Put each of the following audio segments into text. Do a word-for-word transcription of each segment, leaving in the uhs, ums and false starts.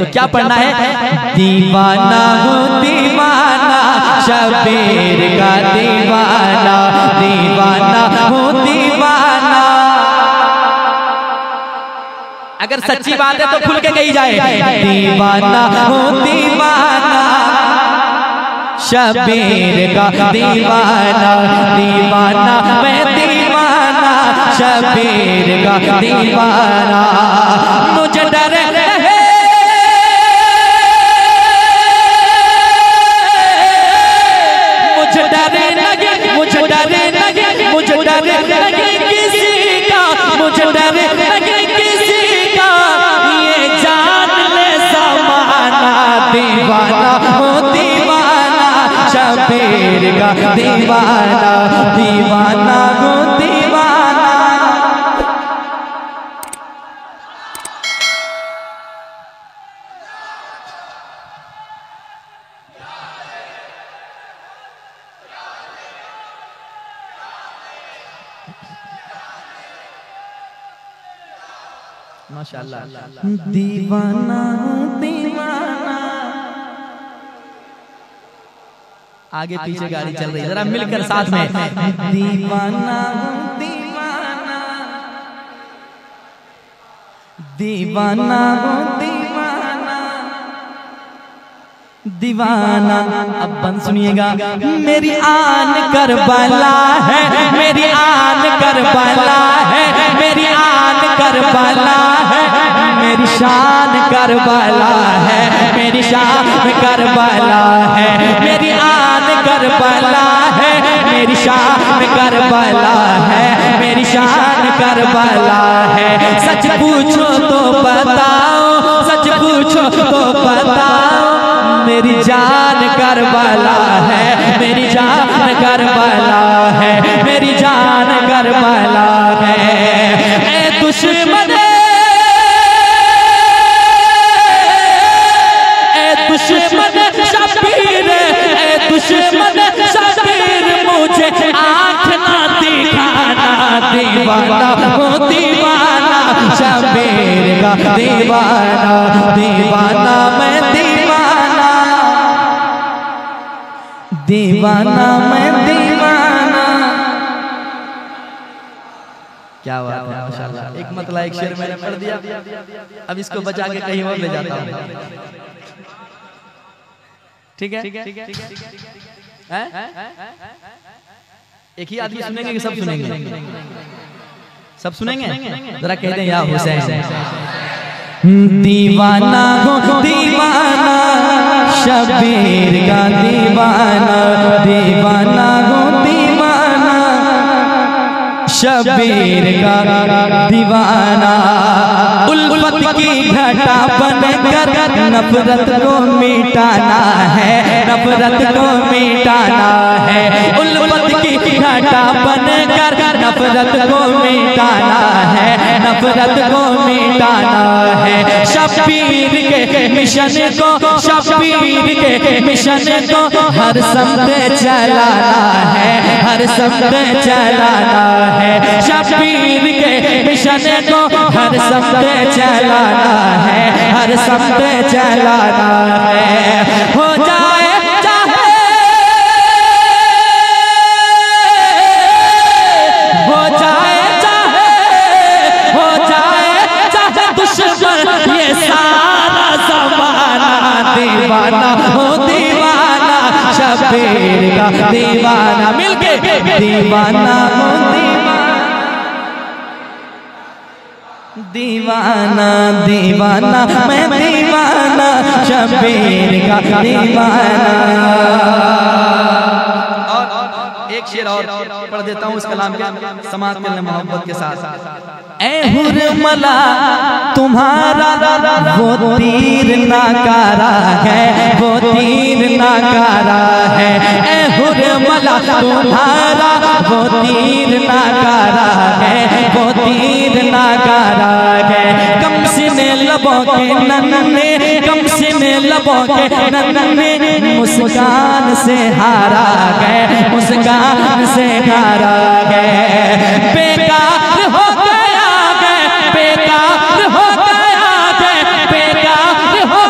तो क्या पढ़ना है? दीवाना हूँ दीवाना शब्बीर का दीवाना, दीवाना हूँ दीवाना। अगर सच्ची बात है तो खुल के कही जाए, दीवाना हूँ दीवाना शब्बीर का दीवाना, दीवाना मैं दीवाना शब्बीर का दीवाना। मुझे डर शब्बीर का दीवाना, दीवाना हो दीवाना। माशाल्लाह। दीवाना हो दीवाना। आगे पीछे गाड़ी चल रही है, जरा मिलकर साथ में दीवाना दीवाना दीवाना दीवाना दीवाना। अब बन सुनिएगा, मेरी आन करबला है, मेरी आन करबला है, मेरी आन करबला है, मेरी शान करबला है, मेरी शान करबला है, मेरी करबला है, मेरी शान करबला है, मेरी शान करबला है। सच पूछो तो बताओ, सच पूछो तो बताओ, मेरी जान करबला है, मेरी जान करबला है, मेरी जान करबला है। ऐ दुश्मन, ऐ दुश्मन शब्बीर, ऐ दुश्मन दीवाना हो दीवाना शब्बीर का दीवाना, दीवाना मैं दीवाना, दीवाना मैं दीवाना। क्या बात है माशाल्लाह। एक मतला एक शेर मैंने पढ़ दिया, अब इसको बचा के कहीं और ले जाता हूँ। ठीक है, ठीक है, एक ही आदमी सुनेंगे कि सब सुनेंगे? सब सुनेंगे, जरा कह दें या हुसैन। दीवाना हो दीवाना शब्बीर का दीवाना, दीवाना हो दीवाना शब्बीर का दीवाना। उल्फत की घटा बनकर नफरत को मिटाना है, नफरत को मिटाना है। उल्फत की घटा बनकर नफरत को मिटाना है, नफरत को मिटाना है। शब्बीर के मिशन को, शब्बीर के मिशन को हर शब्द चलाना है, हर शब्द चलाना है। शब्बीर के मिशन को हर शब्द चलाना है, हर शब्द चलाना है। हो जाए चाहे, हो जाए चाहे, हो जाए चाहे दुश्मन ये सारा ज़माना। दीवाना हो दीवाना शब्बीर का दीवाना, मिलके दीवाना हो दीवाना, दीवाना दीवाना मैं दीवाना शब्बीर का दीवाना। और एक शेर और पढ़ देता हूँ इस कलाम के समाज में मोहब्बत के साथ। ऐ हुरमला तुम्हारा वो तीर नाकारा है, वो तीर नाकारा है। ऐ हुरमला तुम्हारा वो तीर नाकारा है, वो तीर नाकारा है। कम सिने लबों के नन्ने, कम सिने लबों के नन्ने मुस्कान से हारा है, मुस्कान से हारा है। बेकार हो गया है, बेकार हो गया है, बेकार हो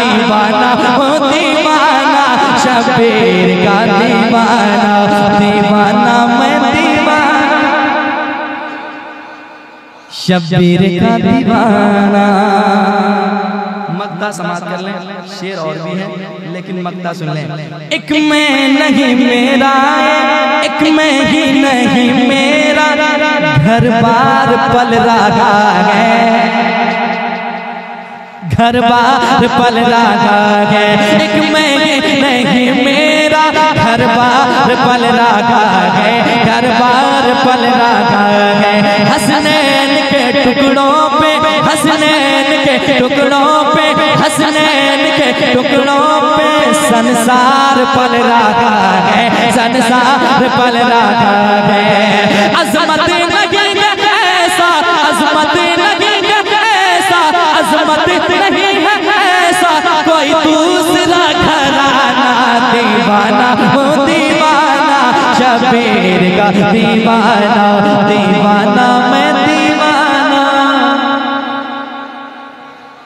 दीवाना हो दीवाना, शब्बीर का दीवाना दीवाना मैं दीवाना, शब्बीर का दीवाना। मक्ता समाप्त कर लें, शेर और भी है लेकिन मक्ता सुन लें। एक मैं नहीं मेरा, एक मैं ही नहीं मेरा, घर बार पल रहा है, घर बार पल रहा है। एक मैं नहीं मेरा, घर बार पल रहा है, घर बार पल रहा है। हसनैन के टुकड़ों पे, हसनैन के टुकड़ों पे, हसनैन के टुकड़ों पे संसार पल रहा है, संसार पल रहा है। अजमत शब्बीर का दीवाना दीवाना मैं दीवाना,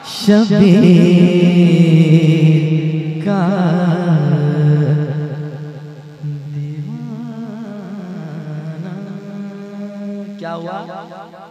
शब्बीर का दीवाना। क्या हुआ?